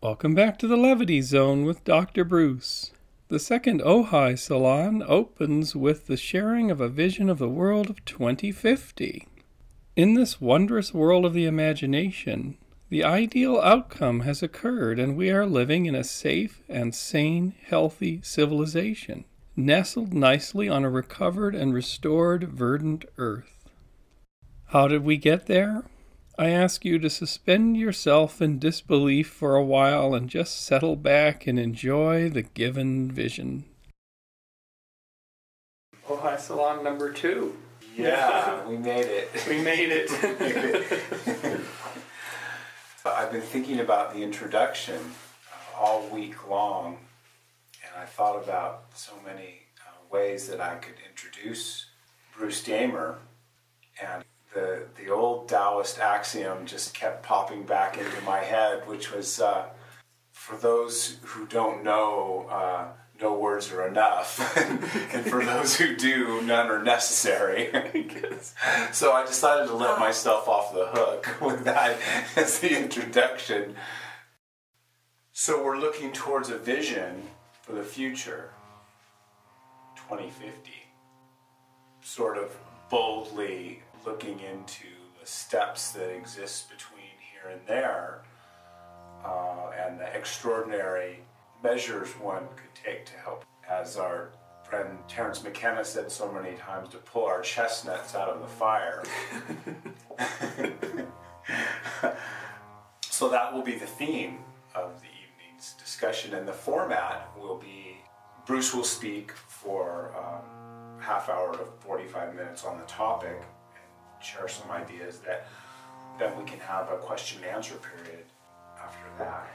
Welcome back to the Levity Zone with Dr. Bruce. The second Ojai Salon opens with the sharing of a vision of the world of 2050. In this wondrous world of the imagination, the ideal outcome has occurred and we are living in a safe and sane, healthy civilization, nestled nicely on a recovered and restored verdant earth. How did we get there? I ask you to suspend yourself in disbelief for a while and just settle back and enjoy the given vision. Ojai Salon number 2. Yeah, we made it. We made it. I've been thinking about the introduction all week long, and I thought about so many ways that I could introduce Bruce Damer, and the old Taoist axiom just kept popping back into my head, which was, for those who don't know, no words are enough, and for those who do, none are necessary. So I decided to let myself off the hook with that as the introduction. So we're looking towards a vision for the future, 2050, sort of boldly looking into the steps that exist between here and there, and the extraordinary measures one could take to help, as our friend Terrence McKenna said so many times, to pull our chestnuts out of the fire. So that will be the theme of the evening's discussion, and the format will be Bruce will speak for a half hour to 45 minutes on the topic, share some ideas, that then we can have a question and answer period after that.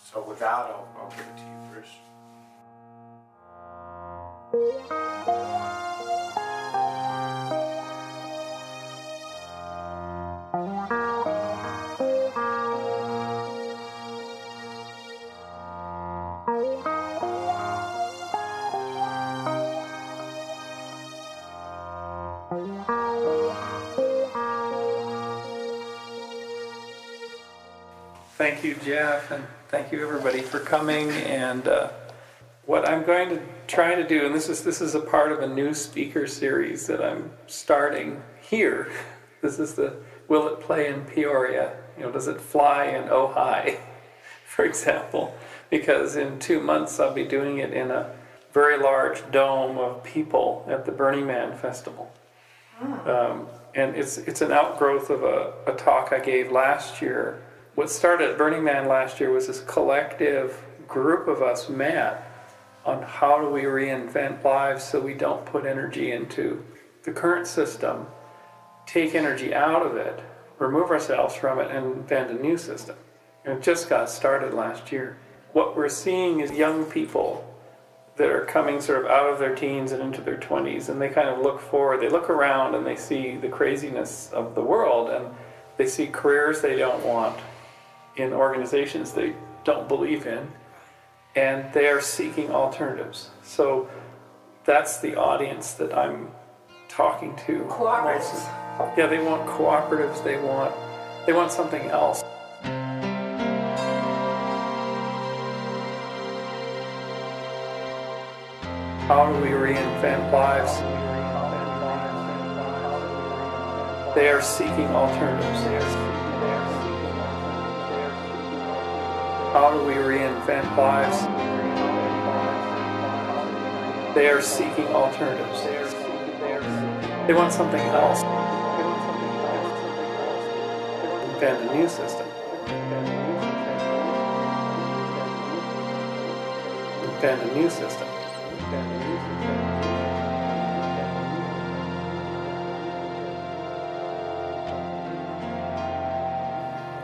So with that, I'll give it to you, Bruce. Thank you, Jeff, and thank you everybody for coming. And what I'm going to try to do, and this is a part of a new speaker series that I'm starting here. This is the Will It Play in Peoria? You know, does it fly in Ojai, for example? Because in 2 months I'll be doing it in a very large dome of people at the Burning Man festival. And it's an outgrowth of a talk I gave last year. What started at Burning Man last year was this collective group of us met on how do we reinvent lives so we don't put energy into the current system, take energy out of it, remove ourselves from it, and invent a new system. And it just got started last year. What we're seeing is young people that are coming sort of out of their teens and into their 20s, and they kind of look forward, they look around and they see the craziness of the world, and they see careers they don't want, in organizations they don't believe in, and they are seeking alternatives. So that's the audience that I'm talking to. Cooperatives. Mostly. Yeah, they want cooperatives, they want something else. How do we reinvent lives? They are seeking alternatives. How do we reinvent lives? They are seeking alternatives. They want something else. Invent a new system. Invent a new system.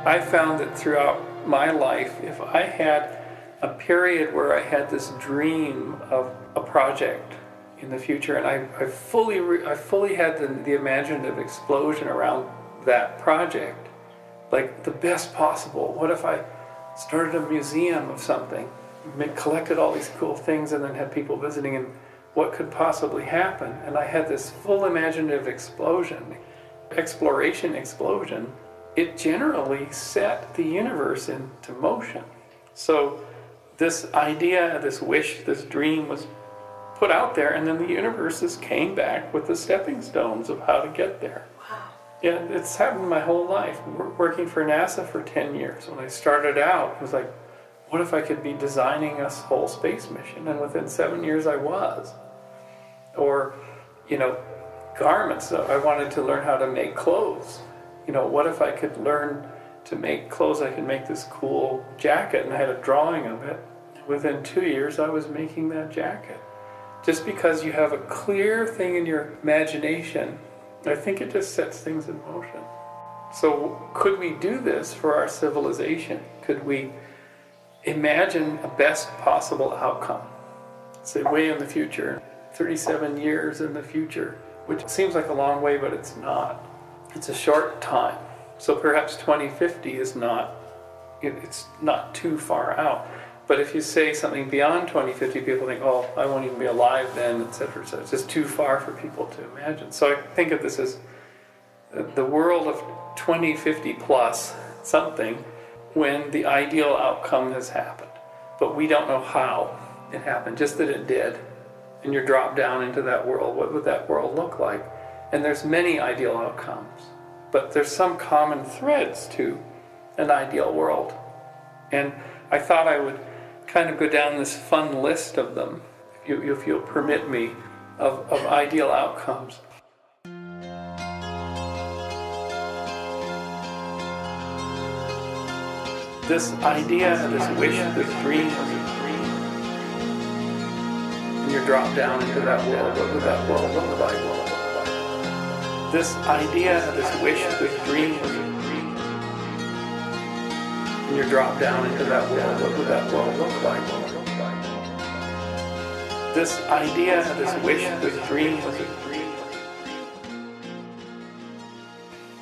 I found that throughout my life, if I had a period where I had this dream of a project in the future, and I fully had the imaginative explosion around that project, like the best possible. What if I started a museum of something, collected all these cool things, and then had people visiting, and what could possibly happen? And I had this full imaginative explosion, exploration explosion, it generally set the universe into motion. So this idea, this wish, this dream was put out there, and then the universes came back with the stepping stones of how to get there. Wow. Yeah, it's happened my whole life. Working for NASA for 10 years, when I started out, it was like, what if I could be designing a whole space mission? And within 7 years I was. Or, you know, garments. I wanted to learn how to make clothes. You know, what if I could learn to make clothes? I could make this cool jacket, and I had a drawing of it. Within 2 years I was making that jacket. Just because you have a clear thing in your imagination, I think it just sets things in motion. So could we do this for our civilization? Could we imagine a best possible outcome? Say way in the future, 37 years in the future, which seems like a long way, but it's not. It's a short time. So perhaps 2050 is not, it's not too far out. But if you say something beyond 2050, people think, oh, I won't even be alive then, etc. So it's just too far for people to imagine. So I think of this as the world of 2050 plus something, when the ideal outcome has happened. But we don't know how it happened, just that it did. And you're dropped down into that world. What would that world look like? And there's many ideal outcomes. But there's some common threads to an ideal world. And I thought I would kind of go down this fun list of them, if you'll permit me, of ideal outcomes. This idea, this wish, this dream, and you're dropped down into that world, over that world, over that world. This idea, this wish, this dream, and you're dropped down into that world, over that world, over that world. This idea, this wish, this dream.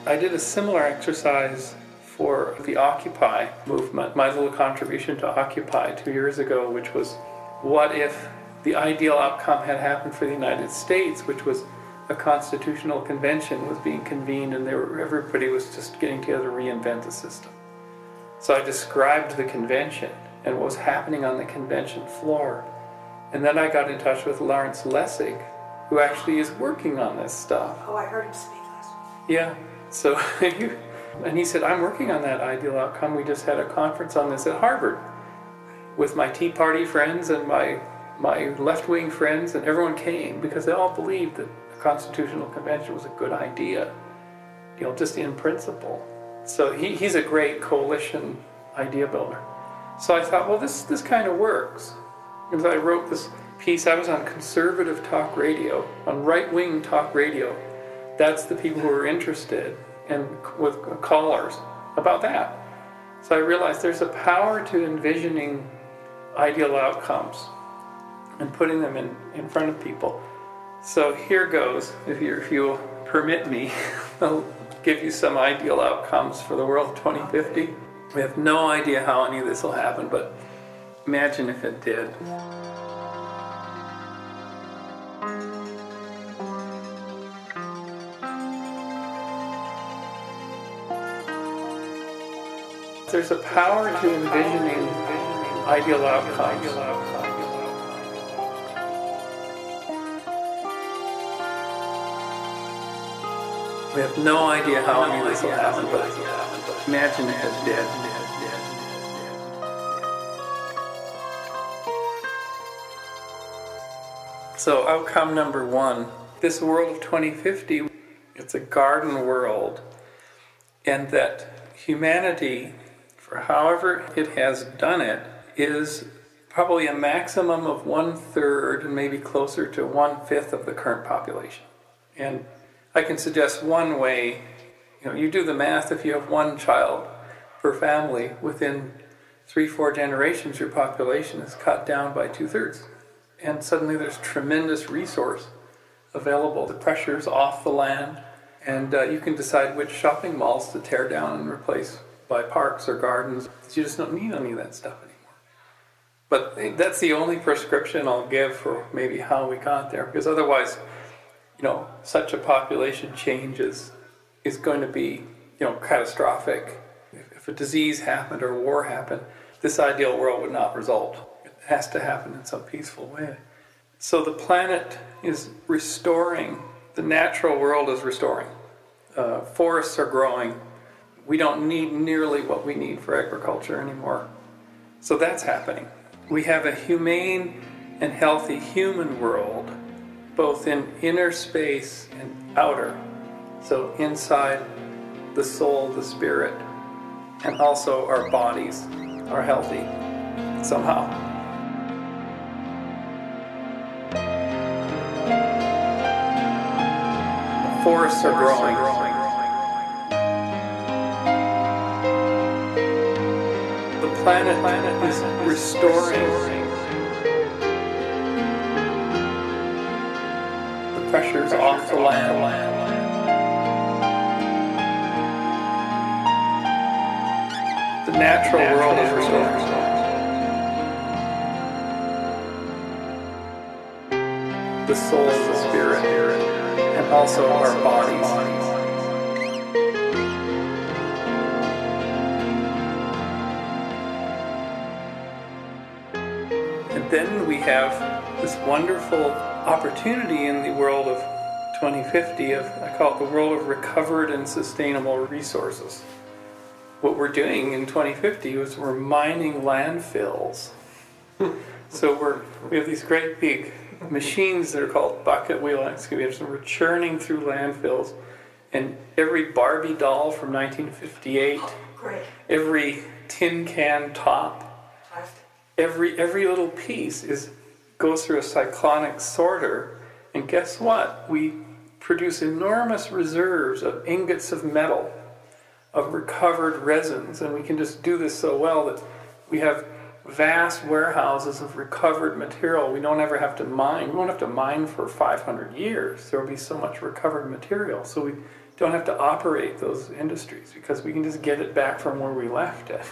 I did a similar exercise for the Occupy movement, my little contribution to Occupy 2 years ago, which was, what if the ideal outcome had happened for the United States, which was a constitutional convention was being convened, and everybody was just getting together to reinvent the system. So I described the convention and what was happening on the convention floor. And then I got in touch with Lawrence Lessig, who actually is working on this stuff. Oh, I heard him speak last week. Yeah, so and he said, I'm working on that ideal outcome. We just had a conference on this at Harvard with my Tea Party friends and my left-wing friends, and everyone came because they all believed that a constitutional convention was a good idea, you know, just in principle. So he's a great coalition idea builder. So I thought, well, this kind of works. Because I wrote this piece, I was on conservative talk radio, on right-wing talk radio. That's the people who were interested, and with callers about that. So I realized there's a power to envisioning ideal outcomes and putting them in front of people. So here goes, if you'll permit me, I'll give you some ideal outcomes for the world 2050. We have no idea how any of this will happen, but imagine if it did. There's a power to envisioning ideal outcomes. We have no idea how any of this will happen, but imagine if it did. So outcome number one, this world of 2050, it's a garden world, and that humanity, for however it has done it, is probably a maximum of 1/3 and maybe closer to 1/5 of the current population. And I can suggest one way, you know, you do the math, if you have one child per family, within 3 or 4 generations your population is cut down by 2/3. And suddenly there's tremendous resource available. The pressure's off the land, and you can decide which shopping malls to tear down and replace by parks or gardens. You just don't need any of that stuff anymore. But that's the only prescription I'll give for maybe how we got there, because otherwise, you know, such a population change is going to be catastrophic. If a disease happened or war happened, this ideal world would not result. It has to happen in some peaceful way. So the planet is restoring. The natural world is restoring. Forests are growing. We don't need nearly what we need for agriculture anymore. So that's happening. We have a humane and healthy human world, both in inner space and outer. So inside the soul, the spirit, and also our bodies are healthy somehow. Forests are growing. The planet is restoring. The pressure's off the land. The natural world is restored. The soul is the spirit. And also our bodies. And then we have this wonderful opportunity in the world of 2050 of, I call it the world of recovered and sustainable resources. What we're doing in 2050 is we're mining landfills. So we have these great big machines that are called bucket wheel excavators, and we're churning through landfills, and every Barbie doll from 1958, every tin can top, every little piece goes through a cyclonic sorter, and guess what? We produce enormous reserves of ingots of metal, of recovered resins, and we can just do this so well that we have vast warehouses of recovered material. We don't ever have to mine. We won't have to mine for 500 years. There will be so much recovered material. So we don't have to operate those industries because we can just get it back from where we left it.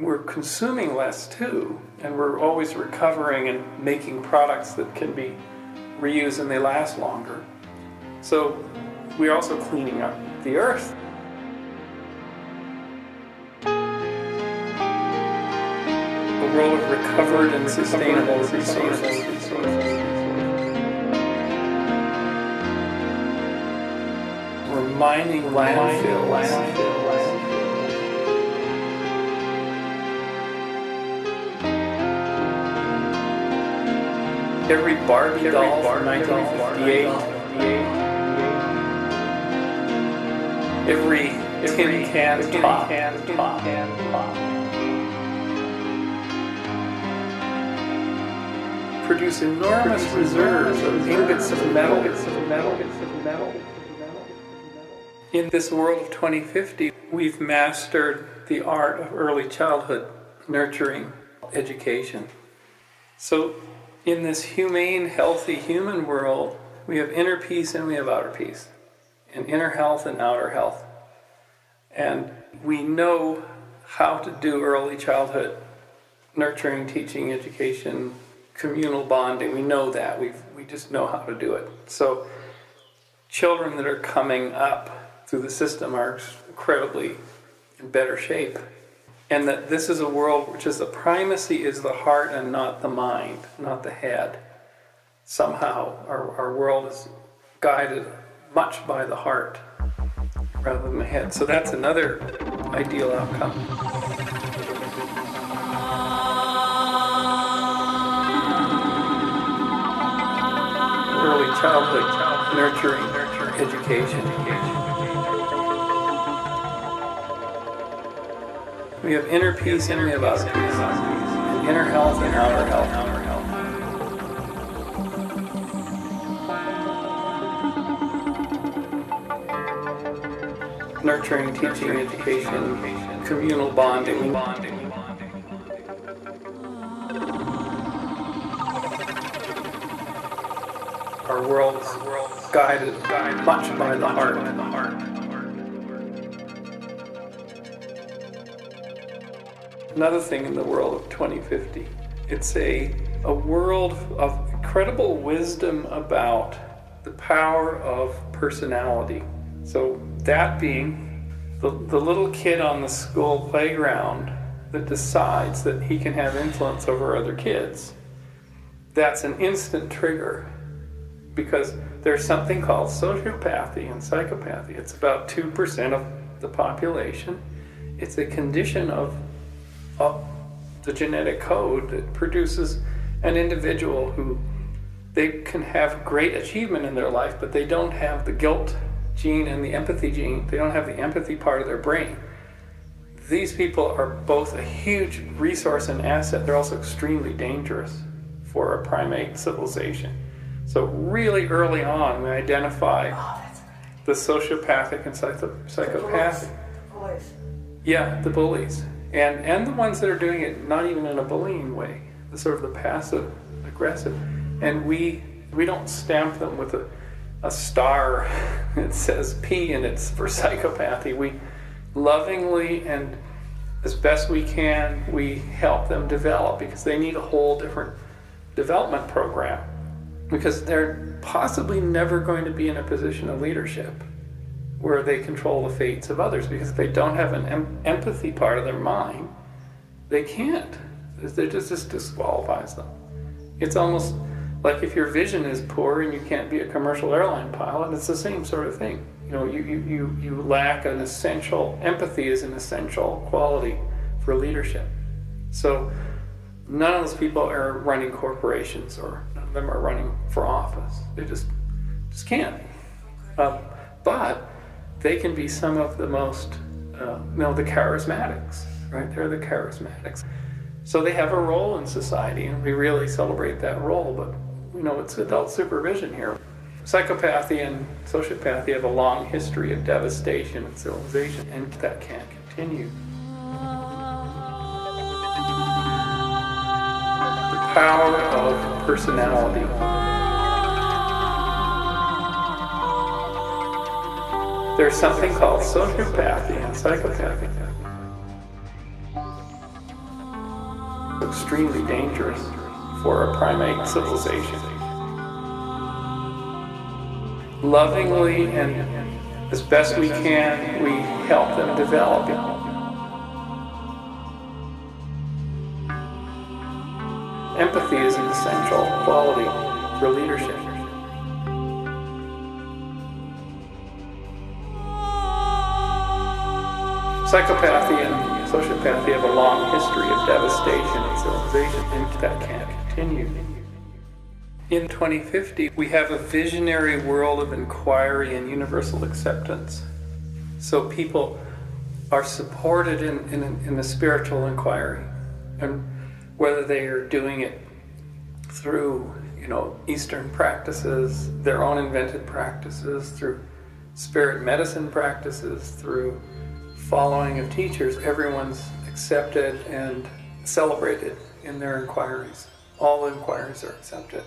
We're consuming less too, and we're always recovering and making products that can be reused and they last longer. So we're also cleaning up the earth. World of recovered and sustainable resources. We're mining landfills. Every Barbie doll from 1958. Every tin can top. Produce enormous reserves of ingots of metal. In this world of 2050, we've mastered the art of early childhood nurturing education. So in this humane, healthy human world, we have inner peace and we have outer peace, and inner health and outer health. And we know how to do early childhood nurturing, teaching, education, communal bonding. We know that. We just know how to do it. So children that are coming up through the system are incredibly in better shape. And that this is a world which is the primacy is the heart and not the mind, not the head. Somehow our world is guided much by the heart rather than the head. So that's another ideal outcome. Early childhood nurturing education. We have inner peace and we have outer peace. Inner health and outer health. Nurturing, teaching, education, communal bonding. Our world is guided much by the heart. Another thing in the world of 2050, it's a world of incredible wisdom about the power of personality. So that being the little kid on the school playground that decides that he can have influence over other kids, that's an instant trigger, because there's something called sociopathy and psychopathy. It's about 2% of the population. It's a condition of the genetic code that produces an individual who, they can have great achievement in their life, but they don't have the guilt gene and the empathy gene. They don't have the empathy part of their brain. These people are both a huge resource and asset. They're also extremely dangerous for a primate civilization. So really early on, we identify the sociopathic and psychopathic. The bullies. Yeah, the bullies. And the ones that are doing it not even in a bullying way, the sort of the passive aggressive. And we don't stamp them with a star that says P and it's for psychopathy. We lovingly and as best we can, we help them develop, because they need a whole different development program, because they're possibly never going to be in a position of leadership where they control the fates of others, because if they don't have an empathy part of their mind, they can't. It just disqualifies them. It's almost like if your vision is poor and you can't be a commercial airline pilot, it's the same sort of thing. You know, you lack an essential, empathy is an essential quality for leadership. So none of those people are running corporations, or none of them are running for office. They just can't. But they can be some of the most, the charismatics, right? They're the charismatics. So they have a role in society, and we really celebrate that role, but it's adult supervision here. Psychopathy and sociopathy have a long history of devastation and civilization, and that can't continue. The power of personality. There's something called sociopathy and psychopathy. Extremely dangerous for a primate civilization. Lovingly and as best we can, we help them develop. Empathy is an essential quality for leadership. Psychopathy and sociopathy have a long history of devastation and civilization, and that can't continue. In 2050, we have a visionary world of inquiry and universal acceptance. So people are supported in a spiritual inquiry, and whether they are doing it through, Eastern practices, their own invented practices, through spirit medicine practices, through following of teachers, everyone's accepted and celebrated in their inquiries. All inquiries are accepted.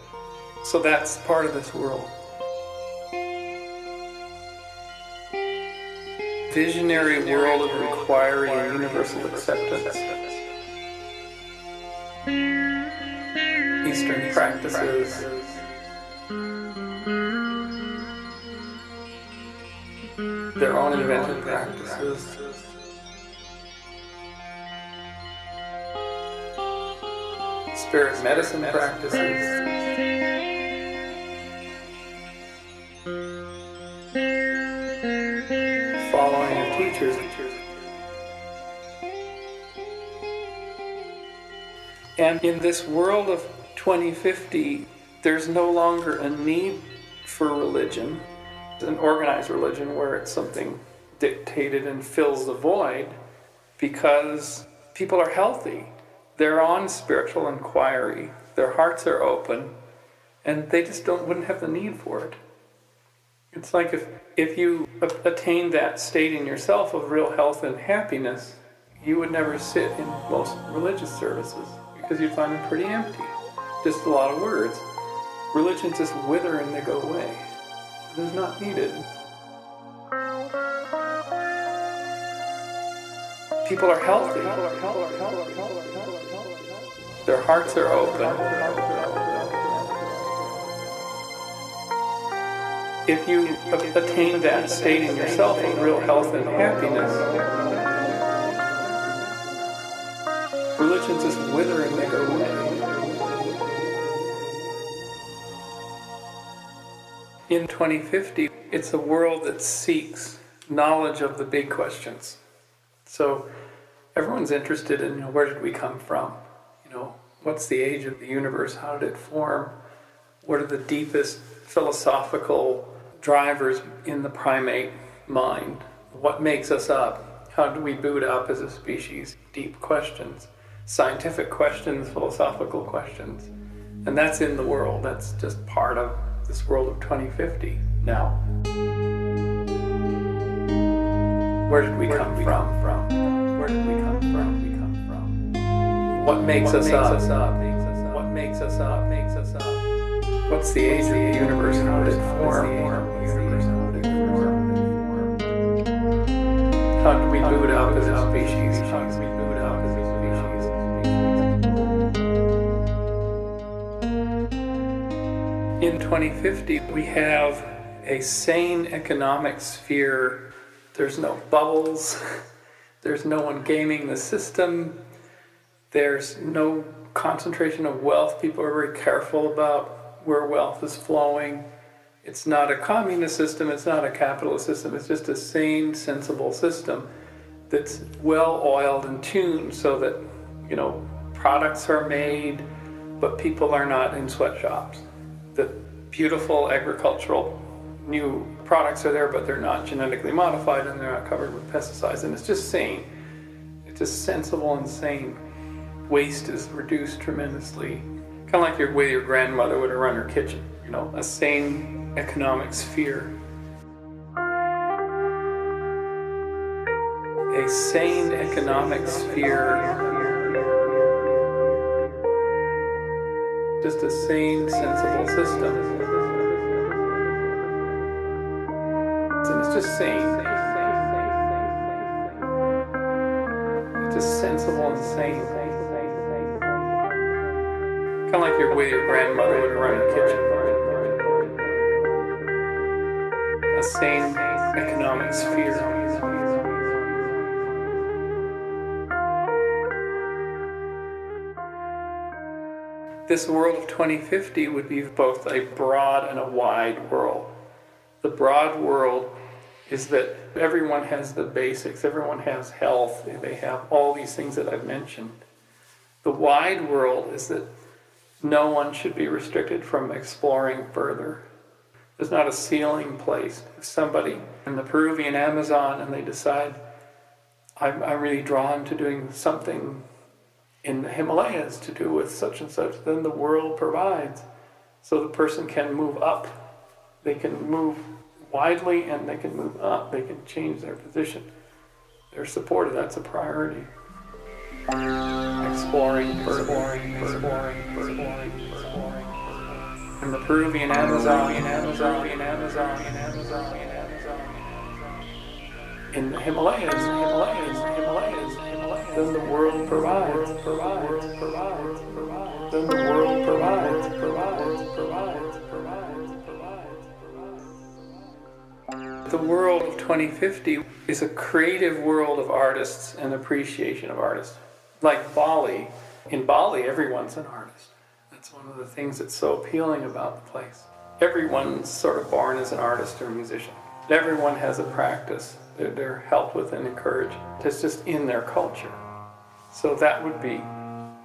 So that's part of this world. Visionary world of inquiry and universal acceptance. Eastern practices. Their own invented practices. Spirit medicine practices. Following of teachers. And in this world of 2050, there's no longer a need for religion, an organized religion where it's something dictated and fills the void, because people are healthy. They're on spiritual inquiry, their hearts are open, and they just wouldn't have the need for it. It's like if you attain that state in yourself of real health and happiness, you would never sit in most religious services, because you'd find them pretty empty. Just a lot of words. Religions just wither and they go away. Is not needed. People are healthy. Their hearts are open. If you attain that state in yourself of real health and happiness, religions just wither and they go away. In 2050, it's a world that seeks knowledge of the big questions. So everyone's interested in, where did we come from? What's the age of the universe? How did it form? What are the deepest philosophical drivers in the primate mind? What makes us up? How do we boot up as a species? Deep questions, scientific questions, philosophical questions. And that's in the world. That's just part of this world of 2050 now. Where did we come from? Where did we come from? What makes us up? What makes us up? Makes us up. What's the age of the universe? How did it form? How do we boot up as a species? How do we boot up as a species? In 2050, we have a sane economic sphere. There's no bubbles. There's no one gaming the system. There's no concentration of wealth. People are very careful about where wealth is flowing. It's not a communist system, it's not a capitalist system, it's just a sane, sensible system that's well-oiled and tuned so that, products are made, but people are not in sweatshops. The beautiful agricultural new products are there, but they're not genetically modified and they're not covered with pesticides, and it's just sane. It's just sensible and sane. Waste is reduced tremendously, kind of like the way your grandmother would have run her kitchen, a sane economic sphere. A sane economic sphere, just a sane, sensible system. And it's just sane. It's just sensible and sane. Kind of like your way your grandmother would run a kitchen. A sane economic sphere. This world of 2050 would be both a broad and a wide world. The broad world is that everyone has the basics, everyone has health, they have all these things that I've mentioned. The wide world is that no one should be restricted from exploring further. There's not a ceiling placed. If somebody in the Peruvian Amazon and they decide, I'm really drawn to doing something in the Himalayas to do with such and such, then the world provides. So the person can move up. They can move widely and they can move up. They can change their position. They're supported. That's a priority. Exploring. In the Peruvian Amazon, in the Himalayas, then the world provides, then the world provides. The world of 2050 is a creative world of artists and appreciation of artists. Like Bali. In Bali, everyone's an artist. That's one of the things that's so appealing about the place. Everyone's sort of born as an artist or a musician. Everyone has a practice. They're helped with and encouraged. It's just in their culture. So that would be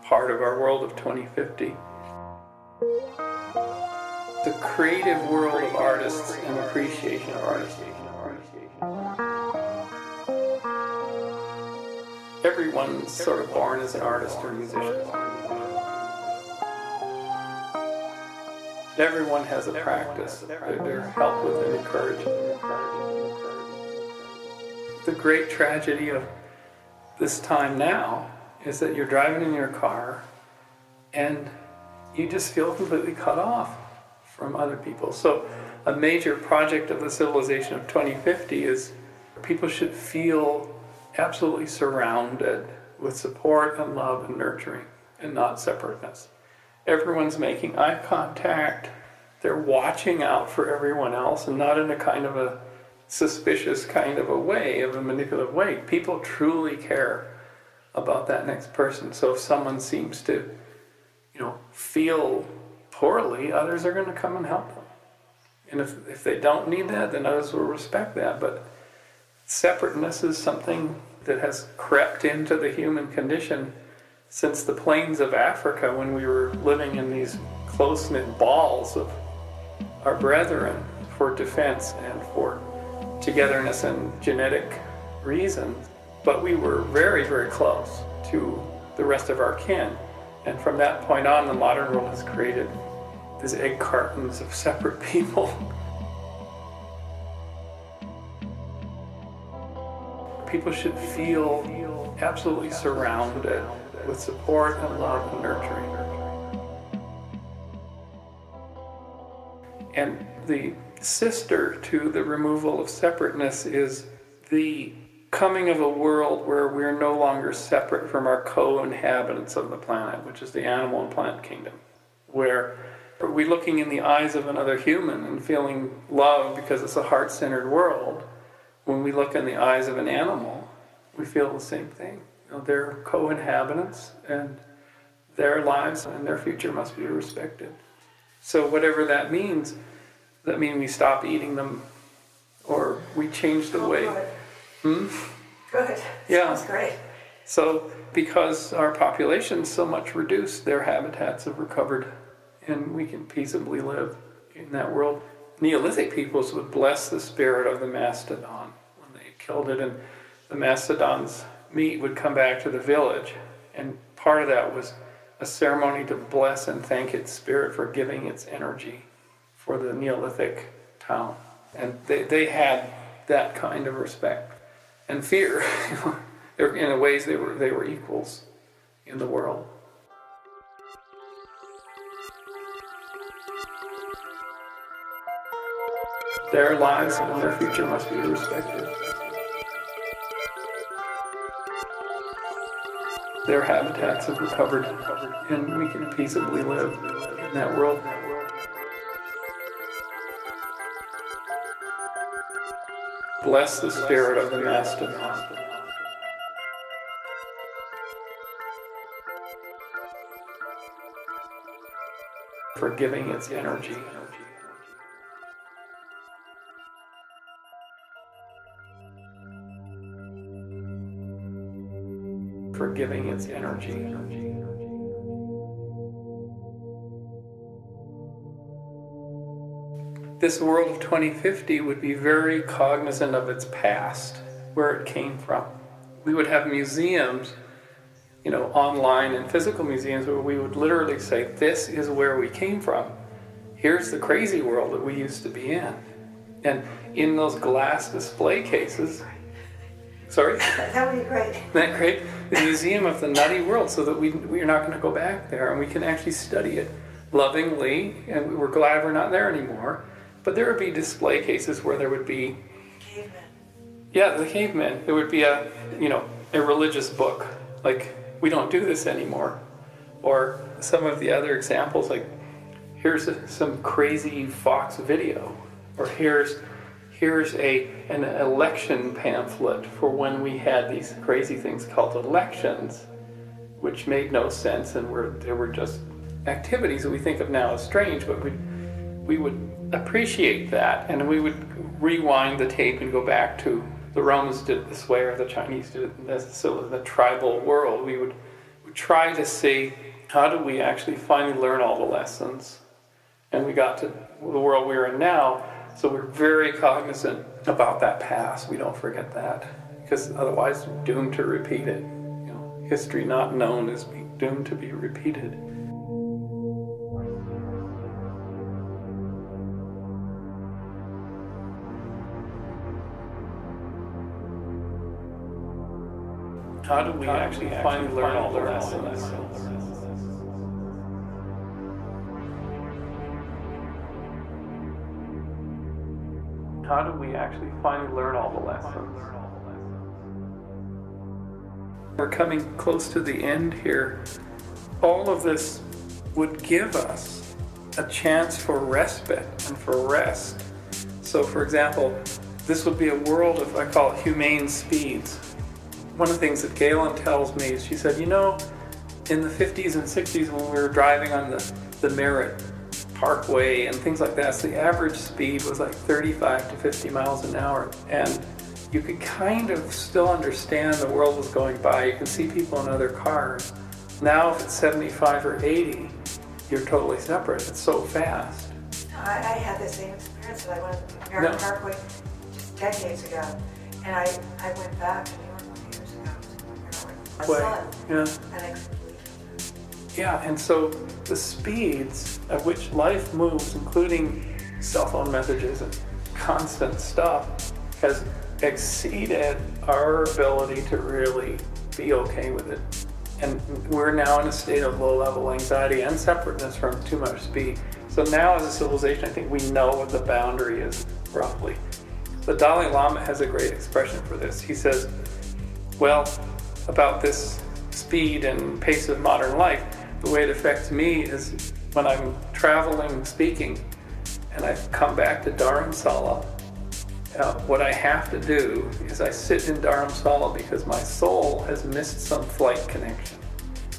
part of our world of 2050. The creative world of artists and appreciation of artists. Everyone's sort of born as an artist or musician. Everyone has a practice. They're helped with and encouraged. The great tragedy of this time now is that you're driving in your car and you just feel completely cut off from other people. So a major project of the civilization of 2050 is people should feel absolutely surrounded with support and love and nurturing and not separateness. Everyone's making eye contact. They're watching out for everyone else, and not in a kind of a suspicious kind of a way, of a manipulative way. People truly care about that next person. So if someone seems to, you know, feel poorly, others are going to come and help them. And if they don't need that, then others will respect that. But separateness is something that has crept into the human condition since the plains of Africa, when we were living in these close-knit balls of our brethren for defense and for togetherness and genetic reasons. But we were very, very close to the rest of our kin. And from that point on, the modern world has created these egg cartons of separate people. People should feel absolutely surrounded with support and love and nurturing. And the sister to the removal of separateness is the coming of a world where we're no longer separate from our co-inhabitants of the planet, which is the animal and plant kingdom, where we're looking in the eyes of another human and feeling love because it's a heart-centered world. When we look in the eyes of an animal, we feel the same thing. You know, they're co-inhabitants, and their lives and their future must be respected. So whatever that means, that means we stop eating them, or we change the way. Good. Good. Yeah. Sounds great. So because our population's so much reduced, their habitats have recovered, and we can peaceably live in that world. Neolithic peoples would bless the spirit of the mastodon when they killed it, and the mastodon's meat would come back to the village, and part of that was a ceremony to bless and thank its spirit for giving its energy for the Neolithic town. And they had that kind of respect and fear. In ways, they were equals in the world. Their lives and their future must be respected. Their habitats have recovered, and we can peaceably live in that world. Bless the spirit of the mastodon. For giving its energy. For giving its energy. This world of 2050 would be very cognizant of its past, where it came from. We would have museums, you know, online and physical museums, where we would literally say, this is where we came from. Here's the crazy world that we used to be in. And in those glass display cases, sorry? That would be great. Isn't that great? The Museum of the Nutty World, so that we are not going to go back there, and we can actually study it lovingly, and we're glad we're not there anymore. But there would be display cases where there would be cavemen. Yeah, the cavemen. It would be a, you know, a religious book, like, we don't do this anymore. Or some of the other examples, like, here's some crazy Fox video, or here's an election pamphlet for when we had these crazy things called elections, which made no sense, and they were just activities that we think of now as strange, but we would appreciate that, and we would rewind the tape and go back to the Romans did it this way, or the Chinese did it this, so the tribal world. We would try to see, how do we actually finally learn all the lessons? And we got to the world we're in now, so we're very cognizant about that past. We don't forget that, because otherwise we're doomed to repeat it. You know, history not known is doomed to be repeated. How do we actually finally learn all the lessons? How do we actually finally learn all the lessons? We're coming close to the end here. All of this would give us a chance for respite and for rest. So for example, this would be a world of, I call it humane speeds. One of the things that Galen tells me is, she said, you know, in the 50s and 60s when we were driving on the Merritt Parkway and things like that, so the average speed was like 35 to 50 miles an hour. And you could kind of still understand the world was going by. You can see people in other cars. Now if it's 75 or 80, you're totally separate. It's so fast. I had the same experience that I went to Merritt Parkway just decades ago. And I went back to New York a few years ago to my son. Yeah. And yeah, and so the speeds at which life moves, including cell phone messages and constant stuff, has exceeded our ability to really be okay with it. And we're now in a state of low-level anxiety and separateness from too much speed. So now as a civilization, I think we know what the boundary is, roughly. The Dalai Lama has a great expression for this. He says, well, about this speed and pace of modern life, the way it affects me is when I'm traveling and speaking, and I've come back to Dharamsala, what I have to do is I sit in Dharamsala because my soul has missed some flight connection,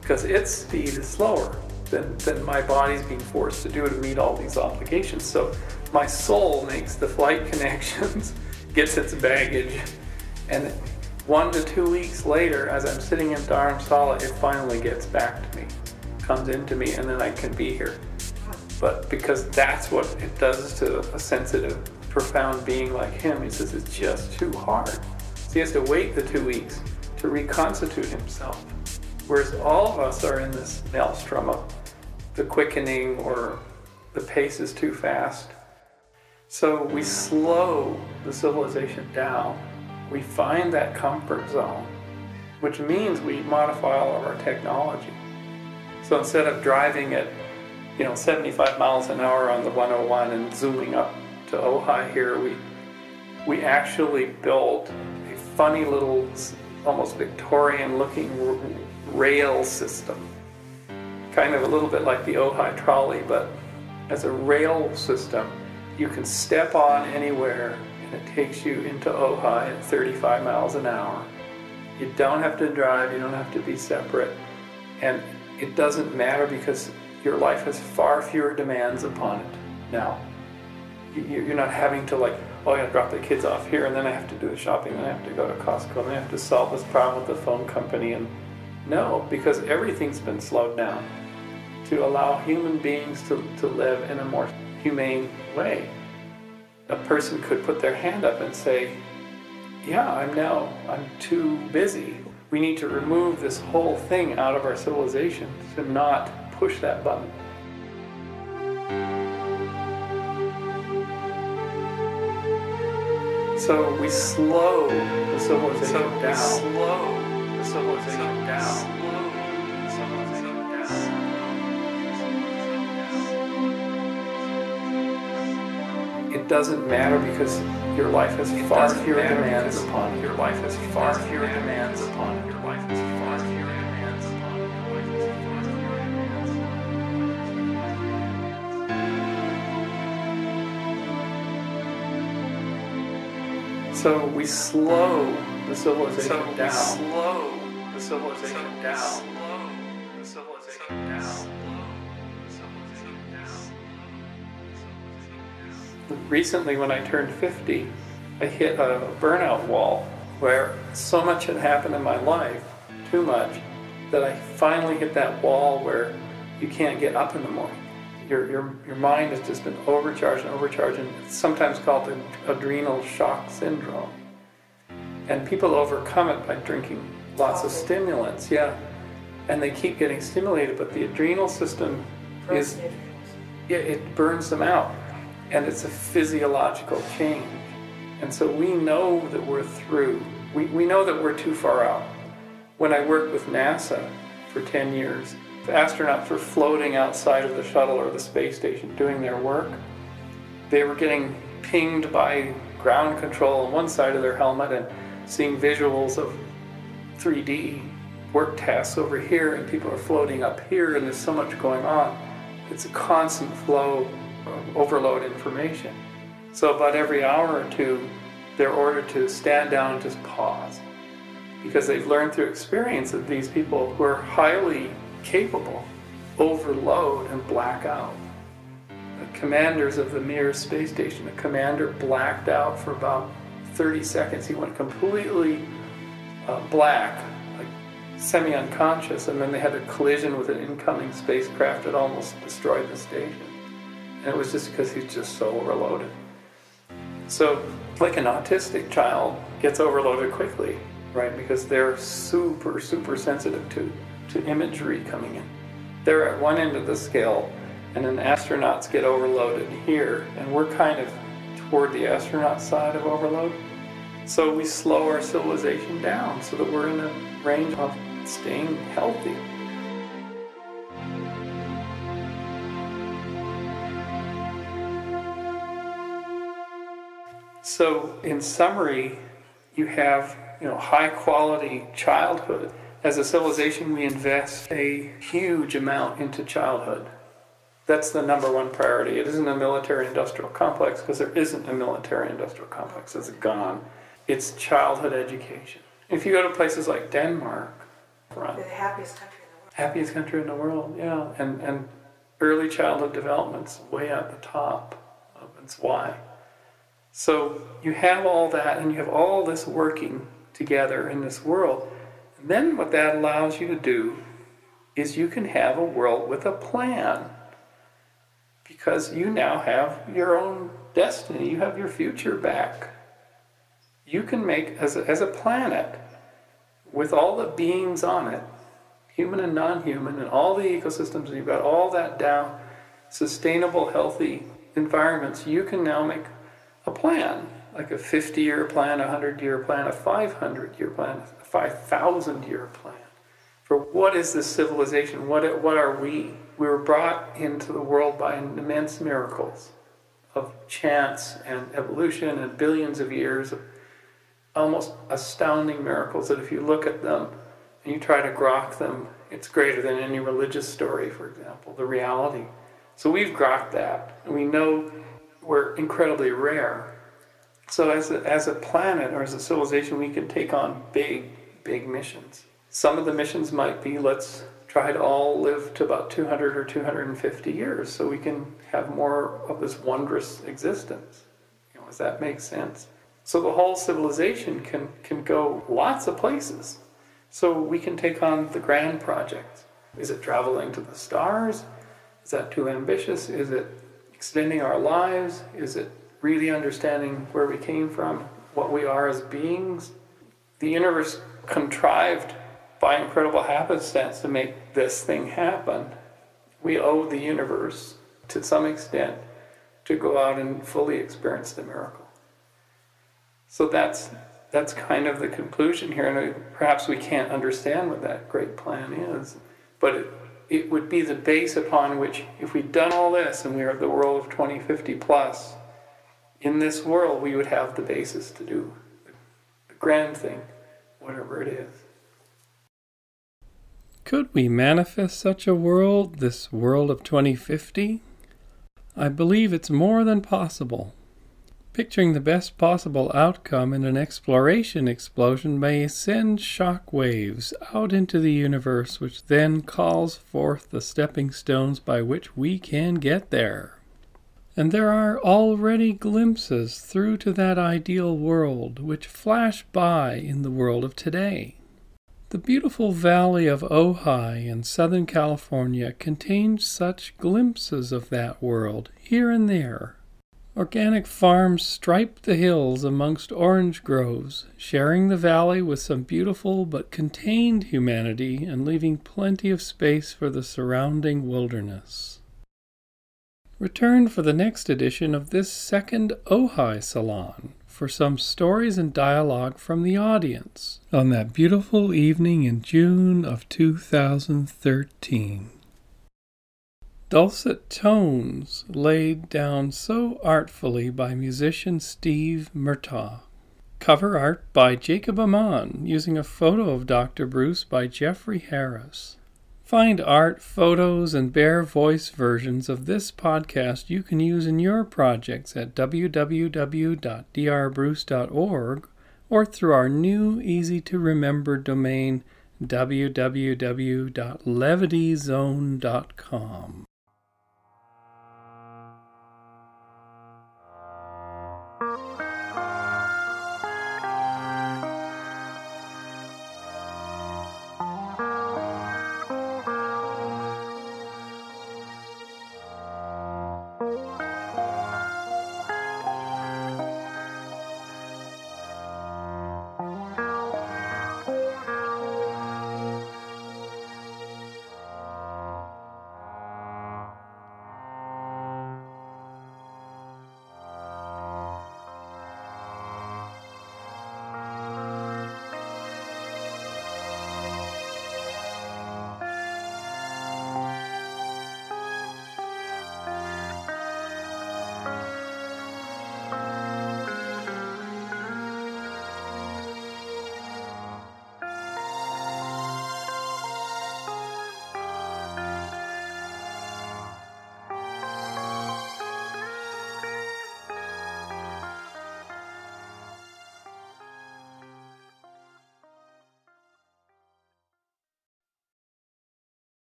because its speed is slower than my body's being forced to do to meet all these obligations. So my soul makes the flight connections, gets its baggage, and 1 to 2 weeks later, as I'm sitting in Dharamsala, it finally gets back to me, comes into me, and then I can be here. But because that's what it does to a sensitive, profound being like him, he says it's just too hard. So he has to wait the 2 weeks to reconstitute himself. Whereas all of us are in this maelstrom of the quickening, or the pace is too fast. So we slow the civilization down. We find that comfort zone, which means we modify all of our technology. So instead of driving at 75 miles an hour on the 101 and zooming up to Ojai here, we actually built a funny little, almost Victorian-looking rail system, kind of a little bit like the Ojai trolley, but as a rail system, you can step on anywhere. And it takes you into Ojai at 35 miles an hour. You don't have to drive, you don't have to be separate. And it doesn't matter because your life has far fewer demands upon it now. You're not having to like, oh, I gotta drop the kids off here and then I have to do the shopping, and I have to go to Costco, and I have to solve this problem with the phone company. And no, because everything's been slowed down to allow human beings to live in a more humane way. A person could put their hand up and say, yeah, I'm too busy. We need to remove this whole thing out of our civilization, to not push that button. So we slow the civilization down. It doesn't matter because your life has far fewer demands upon your life. Has far fewer demands upon your life. Has far fewer demands upon your life. Has far fewer demands. So we slow the civilization down. Recently, when I turned 50, I hit a burnout wall where so much had happened in my life, too much, that I finally hit that wall where you can't get up in the morning. Your mind has just been overcharged and overcharged, and it's sometimes called the adrenal shock syndrome. And people overcome it by drinking lots of stimulants, and they keep getting stimulated, but the adrenal system it burns them out. And it's a physiological change. And so we know that we're through. We know that we're too far out. When I worked with NASA for 10 years, the astronauts were floating outside of the shuttle or the space station doing their work. They were getting pinged by ground control on one side of their helmet and seeing visuals of 3D work tasks over here, and people are floating up here, and there's so much going on. It's a constant flow of overload information. So about every hour or two, they're ordered to stand down, just pause, because they've learned through experience that these people who are highly capable overload and black out. The commanders of the Mir space station, the commander blacked out for about 30 seconds. He went completely black, like semi-unconscious, and then they had a collision with an incoming spacecraft that almost destroyed the station. And it was just because he's just so overloaded. So, like an autistic child gets overloaded quickly, right? Because they're super, super sensitive to imagery coming in. They're at one end of the scale, and then astronauts get overloaded here, and we're kind of toward the astronaut side of overload. So we slow our civilization down so that we're in a range of staying healthy. So in summary, you have, high quality childhood. As a civilization, we invest a huge amount into childhood. That's the number one priority. It isn't a military-industrial complex, because there isn't a military-industrial complex. It's gone. It's childhood education. If you go to places like Denmark, right? The happiest country in the world. Happiest country in the world, yeah. And early childhood development's way at the top. That's why. So you have all that, and you have all this working together in this world. And then what that allows you to do is you can have a world with a plan, because you now have your own destiny. You have your future back. You can make, as a planet, with all the beings on it, human and non-human, and all the ecosystems, and you've got all that down, sustainable, healthy environments, you can now make a plan, like a 50-year plan, a 100-year plan, a 500-year plan, a 5,000-year plan. For what is this civilization? What are we? We were brought into the world by immense miracles of chance and evolution and billions of years of almost astounding miracles that if you look at them and you try to grok them, it's greater than any religious story, for example, the reality. So we've grokked that, and we know we're incredibly rare. So as a planet or as a civilization, we can take on big, big missions. Some of the missions might be, let's try to all live to about 200 or 250 years so we can have more of this wondrous existence. Does that make sense? So the whole civilization can go lots of places. So we can take on the grand projects. Is it traveling to the stars? Is that too ambitious? Is it extending our lives? Is it really understanding where we came from, what we are as beings? The universe contrived by incredible happenstance to make this thing happen. We owe the universe, to some extent, to go out and fully experience the miracle. So that's kind of the conclusion here, and perhaps we can't understand what that great plan is, but it would be the base upon which, if we'd done all this and we are the world of 2050 plus, in this world we would have the basis to do the grand thing, whatever it is. Could we manifest such a world, this world of 2050? I believe it's more than possible. Picturing the best possible outcome in an exploration explosion may send shock waves out into the universe, which then calls forth the stepping stones by which we can get there. And there are already glimpses through to that ideal world, which flash by in the world of today. The beautiful valley of Ojai in Southern California contains such glimpses of that world here and there. Organic farms stripe the hills amongst orange groves, sharing the valley with some beautiful but contained humanity and leaving plenty of space for the surrounding wilderness. Return for the next edition of this second Ojai Salon for some stories and dialogue from the audience on that beautiful evening in June of 2013. Dulcet tones laid down so artfully by musician Steve Murtaugh. Cover art by Jacob Aman, using a photo of Dr. Bruce by Jeffrey Harris. Find art, photos, and bare voice versions of this podcast you can use in your projects at www.drbruce.org or through our new easy-to-remember domain www.levityzone.com.